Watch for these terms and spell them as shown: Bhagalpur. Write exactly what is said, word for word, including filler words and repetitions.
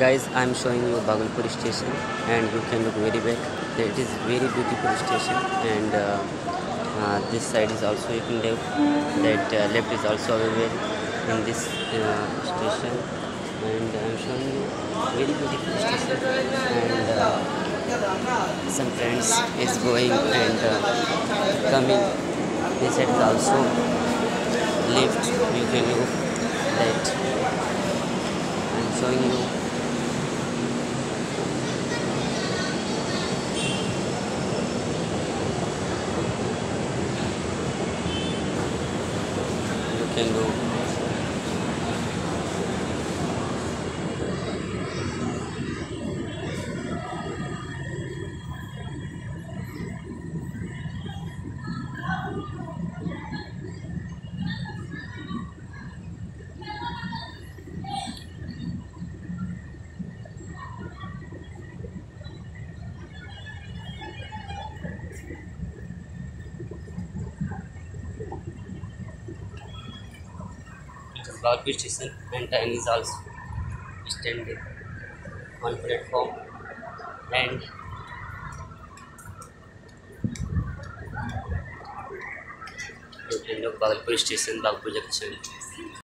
Guys, I am showing you Bhagalpur station, and you can look very back. It is very beautiful station, and uh, uh, this side is also you can left. That uh, left is also available in this uh, station, and I am showing you very beautiful station. And uh, some friends is going and uh, coming. This side is also left. You can look that. I am showing you. Can go. Bhagalpur station, and train is also standing on platform, and you can look Bhagalpur station, Bhagalpur junction.